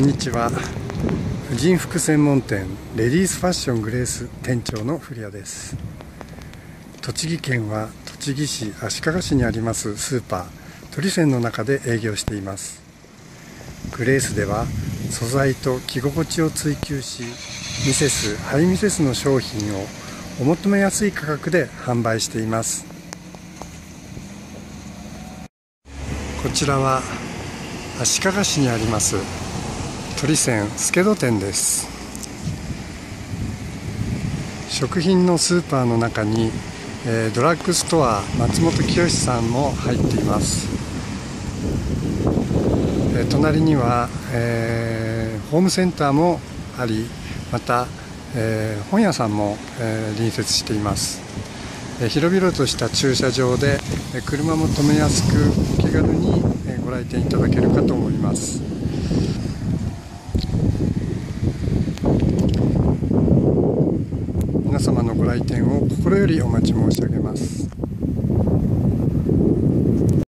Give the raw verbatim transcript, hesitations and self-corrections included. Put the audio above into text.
こんにちは。婦人服専門店レディースファッショングレース店長の古谷です。栃木県は栃木市足利市にありますスーパートリセンの中で営業しています。グレースでは素材と着心地を追求し、ミセス・ハイミセスの商品をお求めやすい価格で販売しています。こちらは足利市にありますトリセン助戸店です。食品のスーパーの中にドラッグストア松本清さんも入っています。隣には、えー、ホームセンターもあり、また、えー、本屋さんも、えー、隣接しています。広々とした駐車場で車も止めやすく、お気軽にご来店いただけるかと思います。皆様のご来店を心よりお待ち申し上げます。